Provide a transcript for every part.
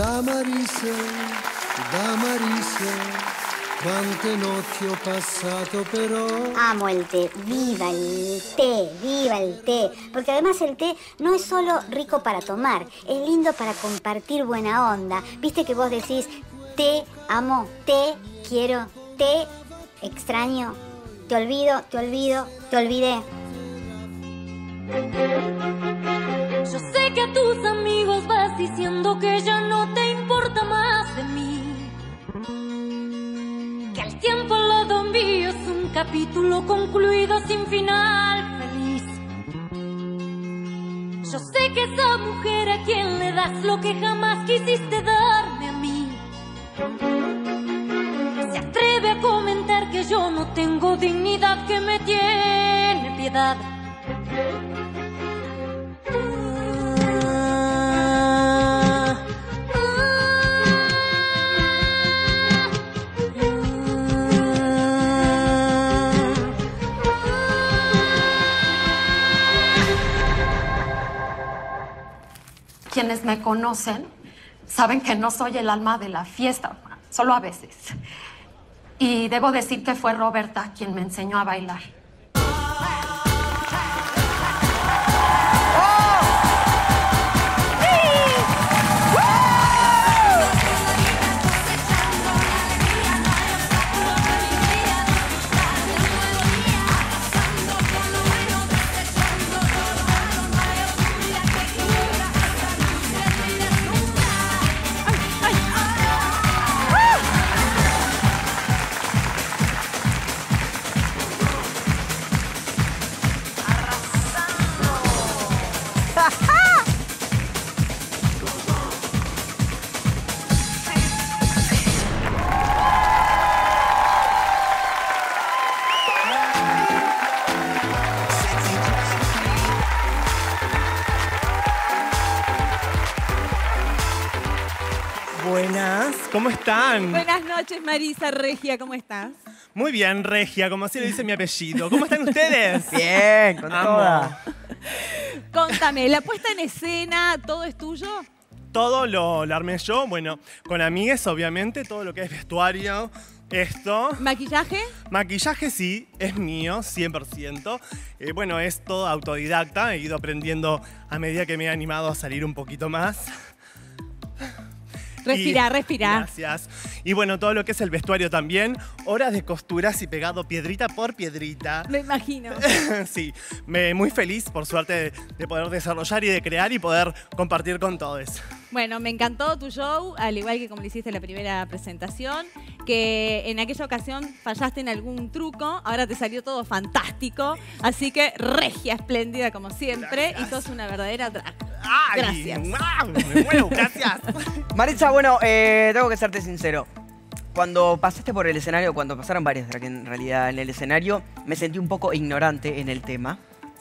Da Mariza, da Mariza, quante notti ho passato però. Amo el té, viva el té, viva el té. Porque además el té no es solo rico para tomar, es lindo para compartir buena onda. Viste que vos decís, te amo, te quiero, te extraño, te olvido, te olvido, te olvidé. Yo sé que a tus amigos vas diciendo que ya no te importa más de mí, que el tiempo al lado mío es un capítulo concluido sin final feliz. Yo sé que esa mujer a quien le das lo que jamás quisiste darme a mí, se atreve a comentar que yo no tengo dignidad, que me tiene piedad. Quienes me conocen saben que no soy el alma de la fiesta, solo a veces. Y debo decir que fue Roberta quien me enseñó a bailar. Buenas, ¿cómo están? Buenas noches, Mariza Regia, ¿cómo estás? Muy bien, Regia, como así lo dice mi apellido. ¿Cómo están ustedes? Bien, con toda. Contame, ¿la puesta en escena, todo es tuyo? Todo lo armé yo, bueno, con amigues, obviamente, todo lo que es vestuario, esto. ¿Maquillaje? Maquillaje sí, es mío, 100%. Bueno, es todo autodidacta, he ido aprendiendo a medida que me he animado a salir un poquito más. Respira, respira. Gracias. Y bueno, todo lo que es el vestuario también. Horas de costuras y pegado piedrita por piedrita. Me imagino. Sí, muy feliz, por suerte, de poder desarrollar y de crear y poder compartir con todos. Bueno, me encantó tu show, al igual que como lo hiciste en la primera presentación, que en aquella ocasión fallaste en algún truco, ahora te salió todo fantástico, así que regia, espléndida como siempre. Gracias. Y sos una verdadera drag. ¡Ay! Gracias. ¡Me muero! ¡Gracias! Mariza, bueno, tengo que serte sincero. Cuando pasaste por el escenario, cuando pasaron varias drag en realidad en el escenario, me sentí un poco ignorante en el tema.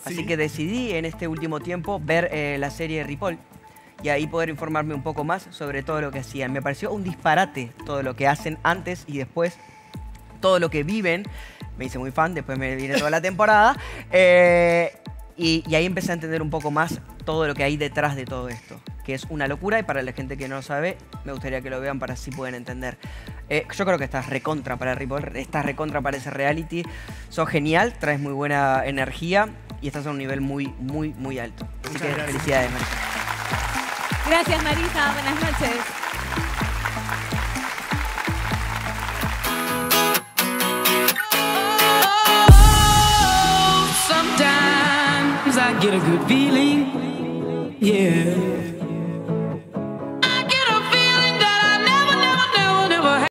¿Sí? Así que decidí en este último tiempo ver la serie Ripoll. Y ahí poder informarme un poco más sobre todo lo que hacían. Me pareció un disparate todo lo que hacen antes y después, todo lo que viven. Me hice muy fan, después me vine toda la temporada. Y ahí empecé a entender un poco más todo lo que hay detrás de todo esto, que es una locura, y para la gente que no lo sabe, me gustaría que lo vean para así pueden entender. Yo creo que estás recontra para Ripoll, estás recontra para ese reality. Sos genial, traes muy buena energía y estás a un nivel muy alto. Así que felicidades, Mariza. Gracias, Mariza. Buenas noches. Sometimes I get a good feeling, yeah.